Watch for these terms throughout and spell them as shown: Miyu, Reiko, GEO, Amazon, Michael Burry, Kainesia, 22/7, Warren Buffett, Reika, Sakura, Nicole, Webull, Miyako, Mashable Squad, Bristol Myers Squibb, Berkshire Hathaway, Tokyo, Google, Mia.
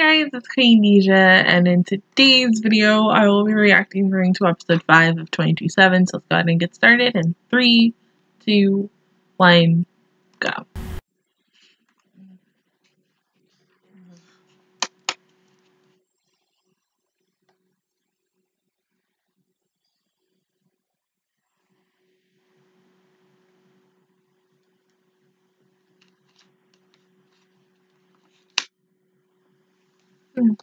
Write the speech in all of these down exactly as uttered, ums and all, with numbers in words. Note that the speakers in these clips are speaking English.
guys, it's Kainesia, and in today's video, I will be reacting to episode five of two twenty-seven, so let's go ahead and get started in three, two, one, go. Huh?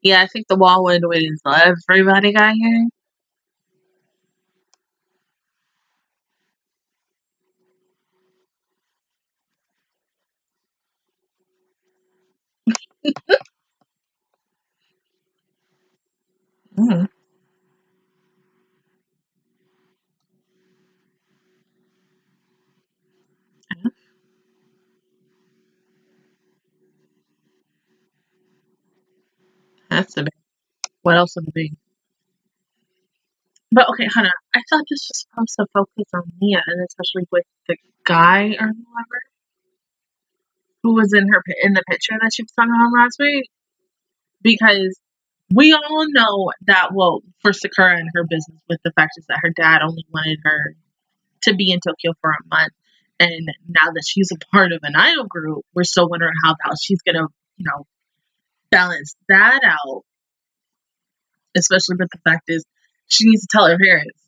Yeah, I think the wall went with everybody got here. Mm. Huh? That's the big. What else would it be? But okay, Hannah, I thought this was supposed to focus on Mia, and especially with the guy or whoever who was in her in the picture that she was talking about last week, because we all know that, well, for Sakura and her business with the fact is that her dad only wanted her to be in Tokyo for a month. And now that she's a part of an idol group, we're still wondering how about she's going to, you know, balance that out. Especially with the fact is she needs to tell her parents.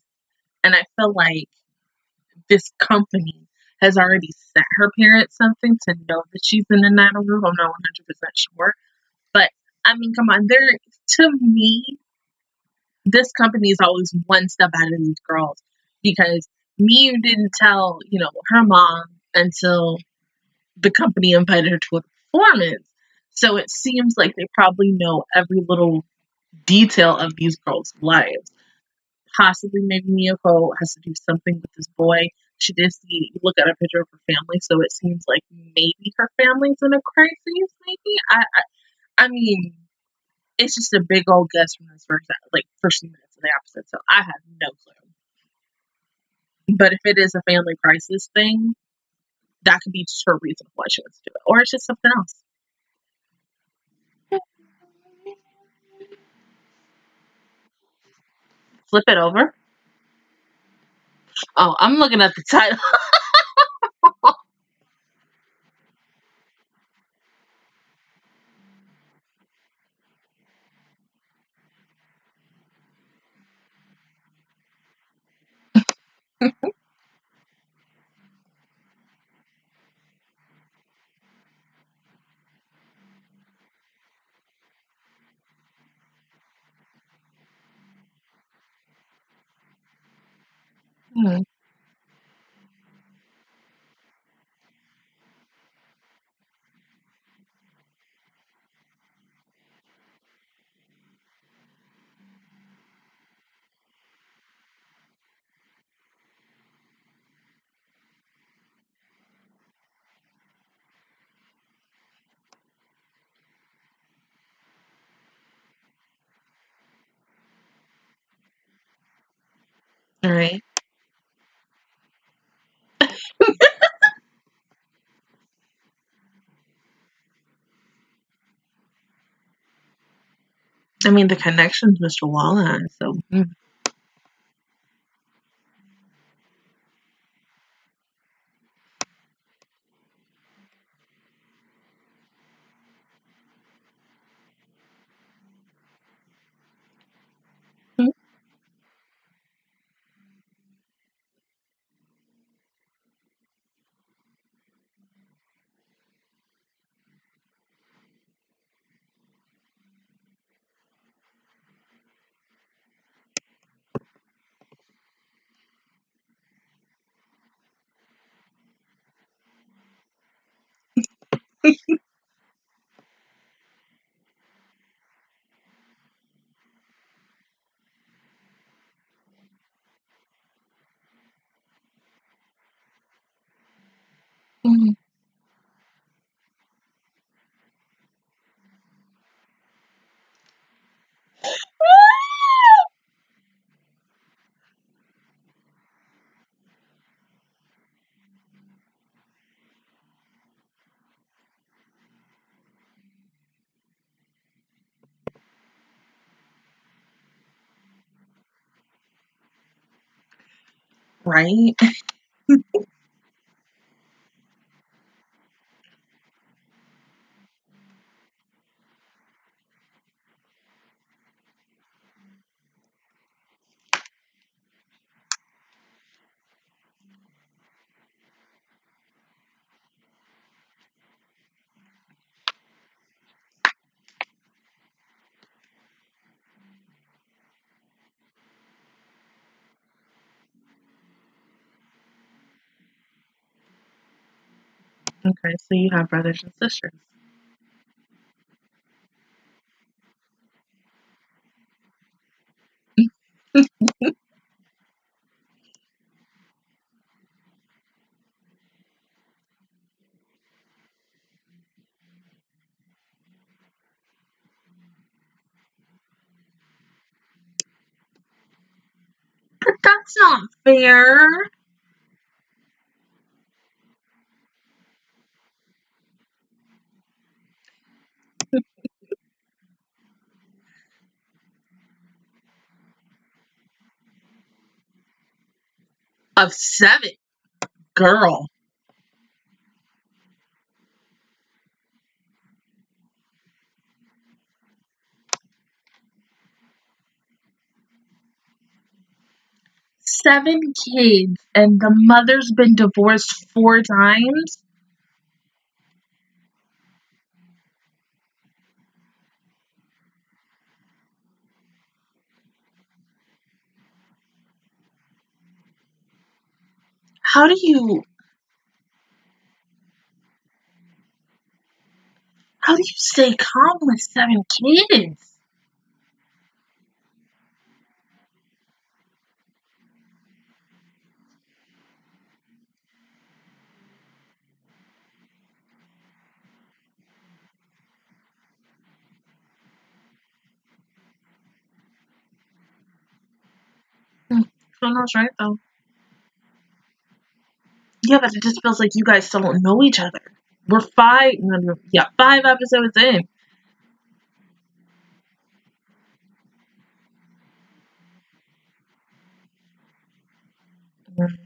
And I feel like this company has already sent her parents something to know that she's in an idol group. I'm not one hundred percent sure. But, I mean, come on, they're... To me, this company is always one step out of these girls, because Miyu didn't tell, you know, her mom until the company invited her to a performance. So it seems like they probably know every little detail of these girls' lives. Possibly maybe Miyako has to do something with this boy. She did see, look at a picture of her family, so it seems like maybe her family's in a crisis, maybe? I, I, I mean... It's just a big old guess from this first, like, first few minutes of the episode, so I have no clue. But if it is a family crisis thing, that could be just her reason why she wants to do it, or it's just something else. Flip it over. Oh, I'm looking at the title. Hmm. All right. I mean, the connection's Mister Walla, so... Mm. Right? Okay, so you have brothers and sisters. But that's not fair. Of seven, girl. Seven kids, and the mother's been divorced four times. How do you how do you stay calm with seven kids? Hmm. Someone's right though. Yeah, but it just feels like you guys still don't know each other. We're five, no, no, yeah, five episodes in. Mhm.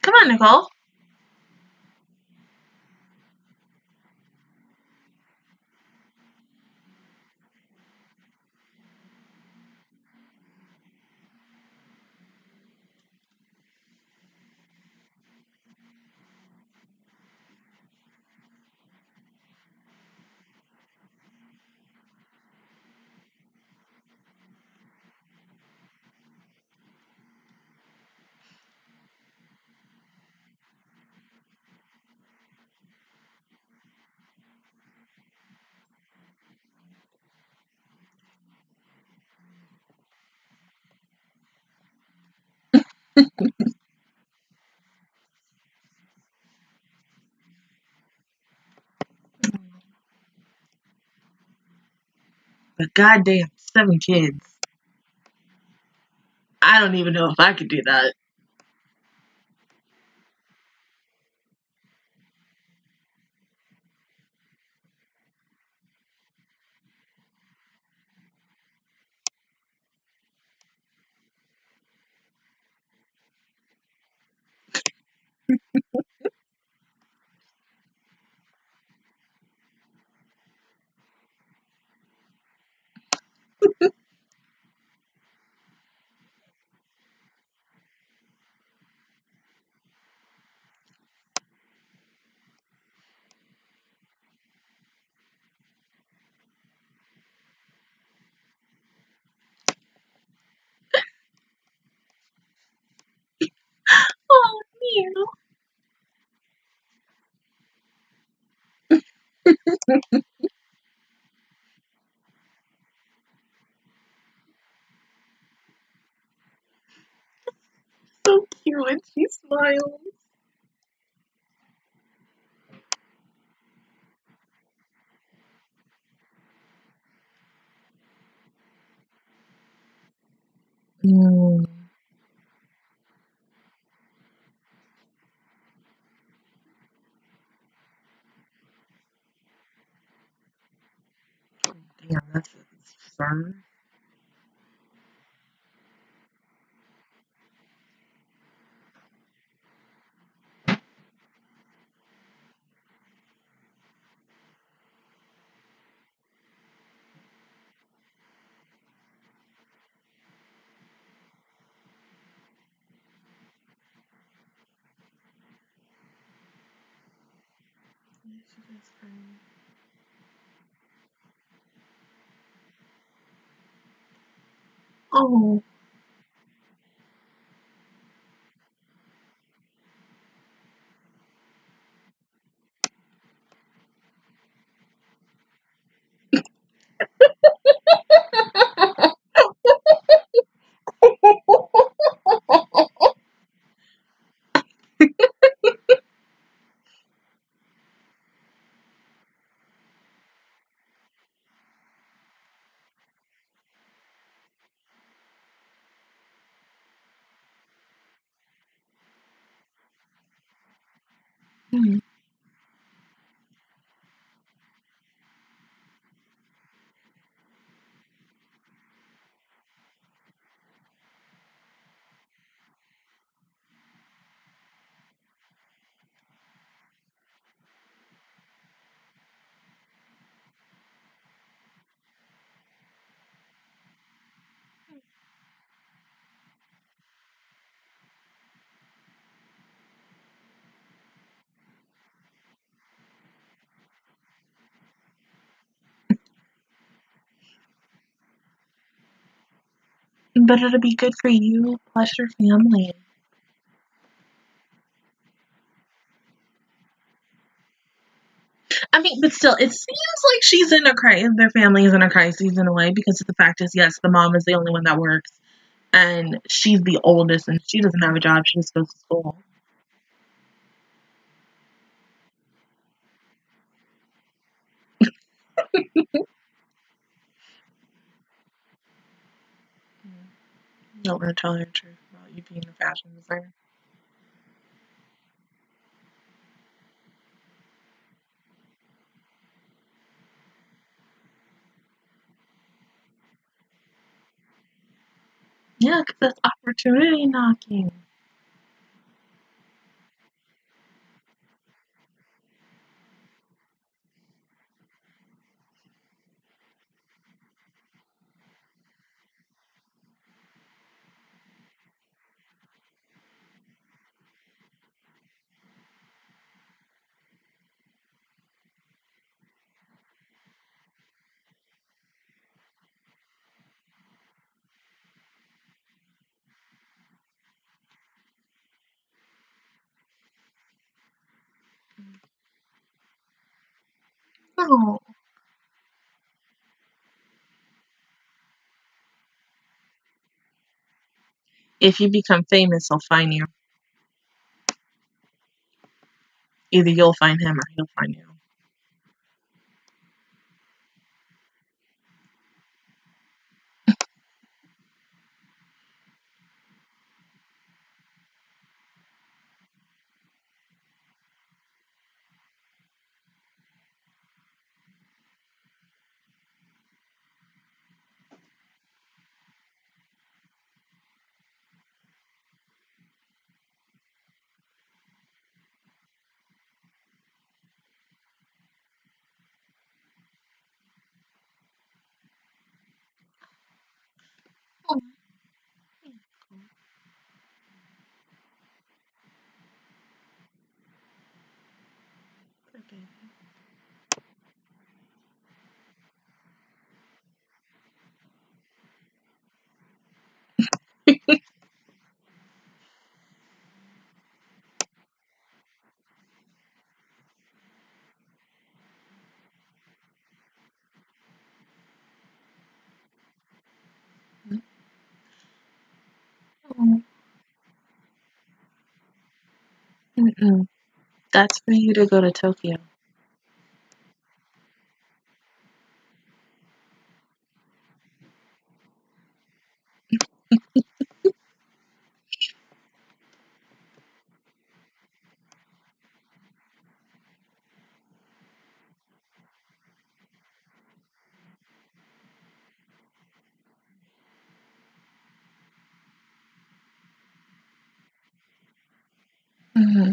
Come on, Nicole. But goddamn, seven kids. I don't even know if I could do that. Oh, Miyu. So cute when she smiles. Mm. That's fur. Oh. Mm-hmm. But it'll be good for you, plus your family. I mean, but still, it seems like she's in a crisis. Their family is in a crisis in a way, because the fact is, yes, the mom is the only one that works, and she's the oldest, and she doesn't have a job. She just goes to school. Don't want to tell her the truth about you being a fashion designer. Yeah, because that's opportunity knocking. No. If you become famous, he'll find you. Either you'll find him or he'll find you. Oh, poor baby. Mm-mm. That's for you to go to Tokyo. hmm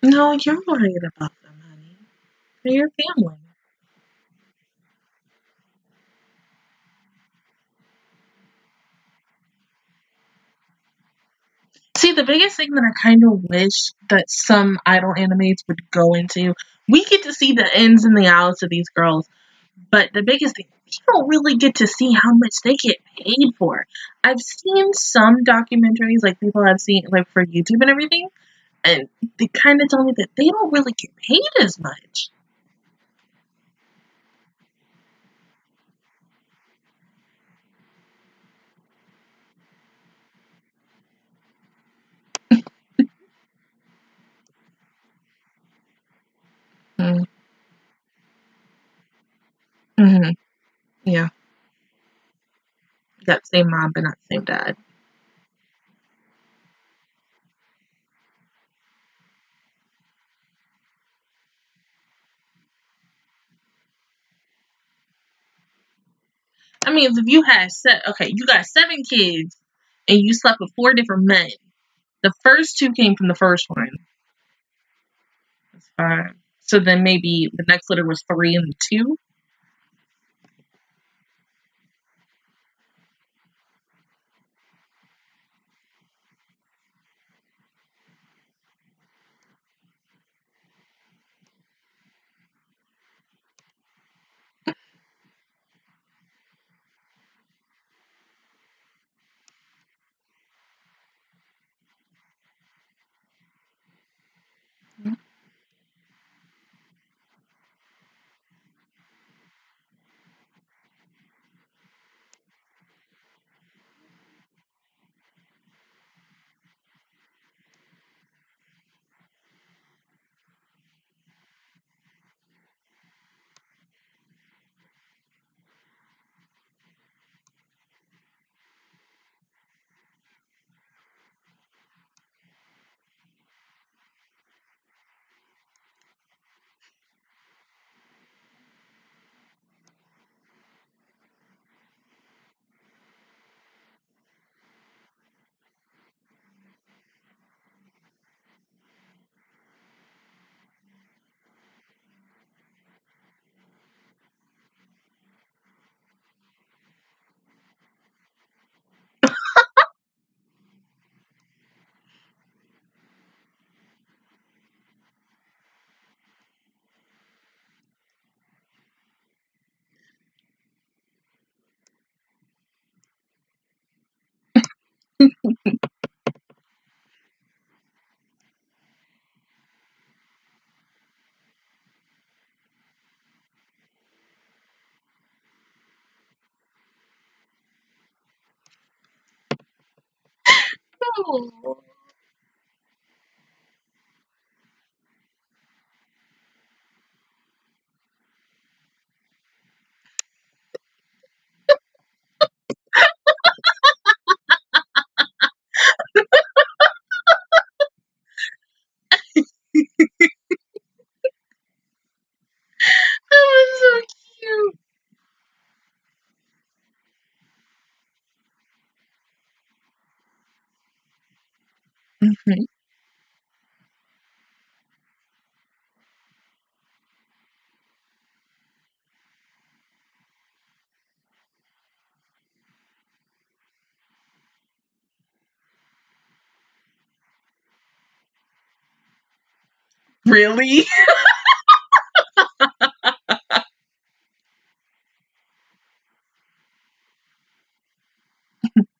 No, you're worried about them, honey. They're your family. See, the biggest thing that I kind of wish that some idol animes would go into, we get to see the ins and the outs of these girls, but the biggest thing, we don't really get to see how much they get paid for. I've seen some documentaries, like people have seen, like for YouTube and everything, and they kind of tell me that they don't really get paid as much. Mm-hmm. Yeah, that same mom, but not the same dad. I mean, if you had set, okay, you got seven kids and you slept with four different men. The first two came from the first one. That's fine. So then maybe the next litter was three and two. Mhm. Oh. That was so cute. Mhm. Really?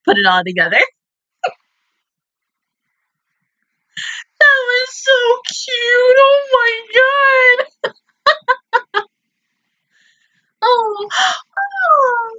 Put it all together. That was so cute. Oh my god. Oh. Oh.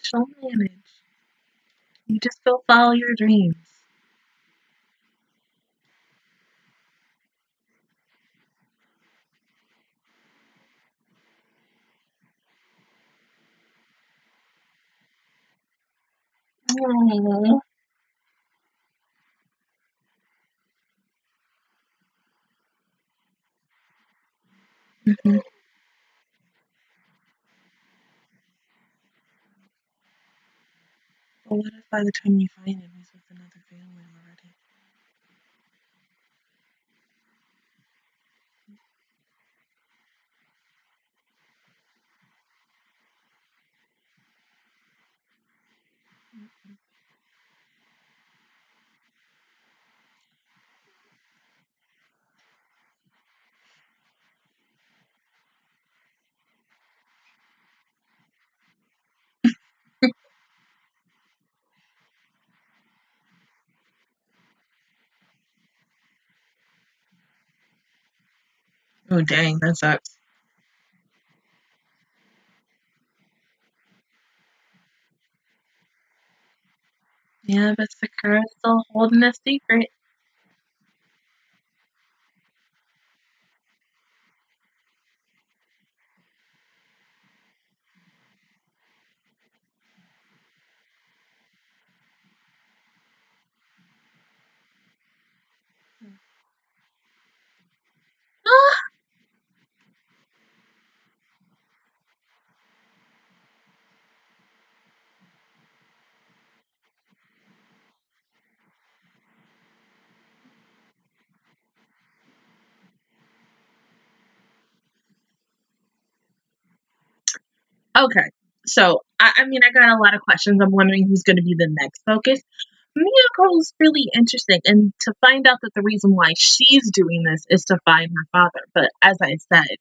She'll manage. You just go follow your dreams. Hmm. Mhm. But what if by the time you find him, he's with another family already? Oh, dang, that sucks. Yeah, but Sakura's still holding a secret. Ah! Okay, so I, I mean, I got a lot of questions. I'm wondering who's going to be the next focus. Miyako is really interesting, and to find out that the reason why she's doing this is to find her father. But as I said,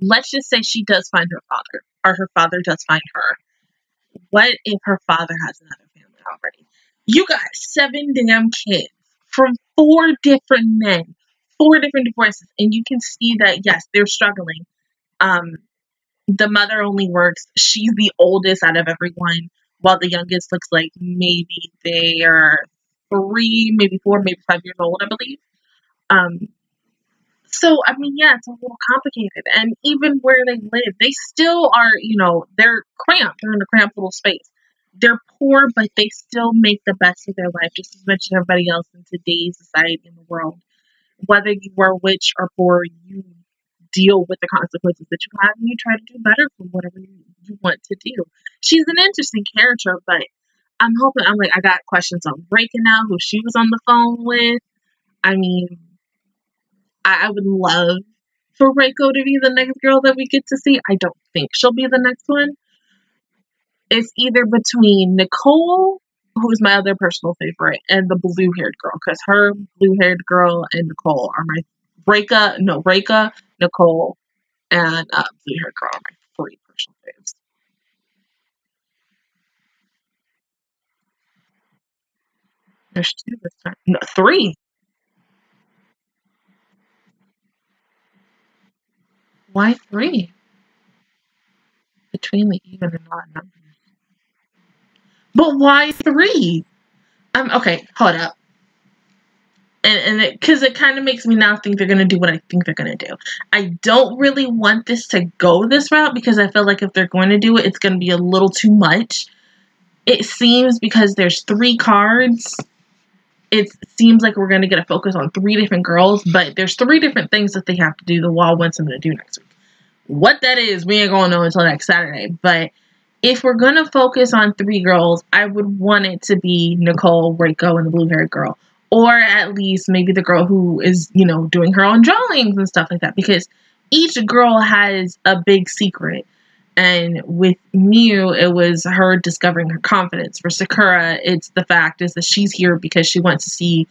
let's just say she does find her father, or her father does find her. What if her father has another family already? You got seven damn kids from four different men, four different divorces, and you can see that yes, they're struggling. Um, the mother only works; she's the oldest out of everyone, while the youngest looks like maybe they are three, maybe four, maybe five years old, I believe. Um, so I mean, yeah, it's a little complicated. And even where they live, they still are, you know, they're cramped. They're in a cramped little space. They're poor, but they still make the best of their life, just as much as everybody else in today's society in the world. Whether you are rich or poor, you deal with the consequences that you have, and you try to do better for whatever you, you want to do. She's an interesting character, but I'm hoping, I'm like, I got questions on Reika now, who she was on the phone with. I mean, I, I would love for Reiko to be the next girl that we get to see. I don't think she'll be the next one. It's either between Nicole, who is my other personal favorite, and the blue haired girl, because her blue haired girl and Nicole are my Reika, no, Reika, Nicole, and uh, blue haired girl are my three personal faves. There's two this time. No, three. Why three? Between the even and odd numbers. But why three? Um, okay, hold up. and and because it, it kind of makes me now think they're gonna do what I think they're gonna do. I don't really want this to go this route because I feel like if they're going to do it, it's gonna be a little too much. It seems because there's three cards. It seems like we're gonna get a focus on three different girls, but there's three different things that they have to do. The wall wants them to do next week. What that is, we ain't gonna know until next Saturday. But if we're gonna focus on three girls, I would want it to be Nicole, Reiko, and the blue-haired girl. Or at least maybe the girl who is, you know, doing her own drawings and stuff like that. Because each girl has a big secret. And with Miyu, it was her discovering her confidence. For Sakura, it's the fact is that she's here because she wants to see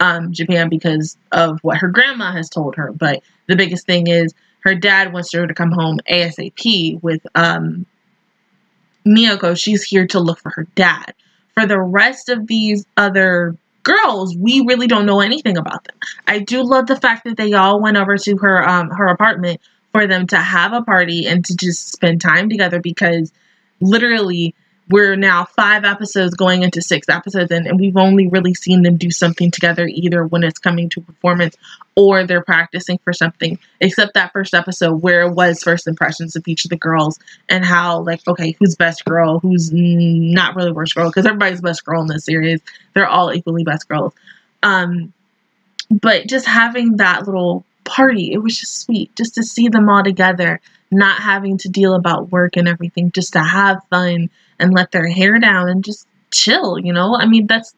um, Japan because of what her grandma has told her. But the biggest thing is her dad wants her to come home ASAP. With um, Miyako, she's here to look for her dad. For the rest of these other girls, we really don't know anything about them. I do love the fact that they all went over to her um her apartment for them to have a party and to just spend time together, because literally we're now five episodes going into six episodes in, and we've only really seen them do something together either when it's coming to performance or they're practicing for something, except that first episode where it was first impressions of each of the girls and how, like, okay, who's best girl, who's not really worst girl, because everybody's best girl in this series. They're all equally best girls. Um, but just having that little party, it was just sweet just to see them all together, not having to deal about work and everything, just to have fun and let their hair down and just chill, you know? I mean, that's,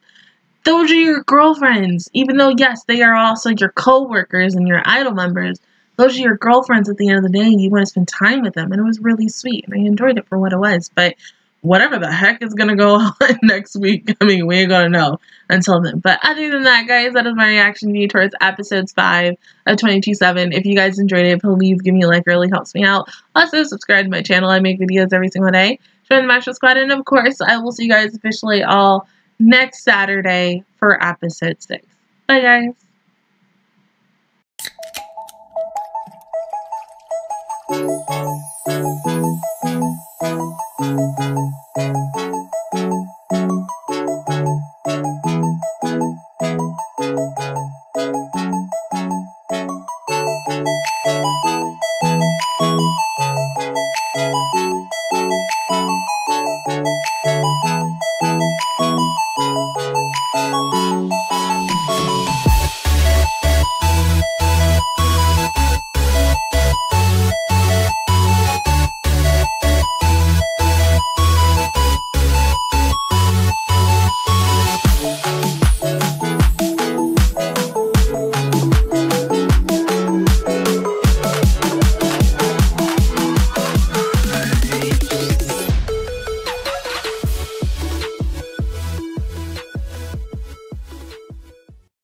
those are your girlfriends, even though, yes, they are also your co-workers and your idol members. Those are your girlfriends at the end of the day, and you want to spend time with them, and it was really sweet, and I enjoyed it for what it was. But whatever the heck is going to go on next week, I mean, we ain't going to know until then. But other than that, guys, that is my reaction to you towards episodes five of two twenty-seven. If you guys enjoyed it, please give me a like. It really helps me out. Also, subscribe to my channel. I make videos every single day. Join the Mashable Squad. And, of course, I will see you guys officially all next Saturday for episode six. Bye, guys. Thank you.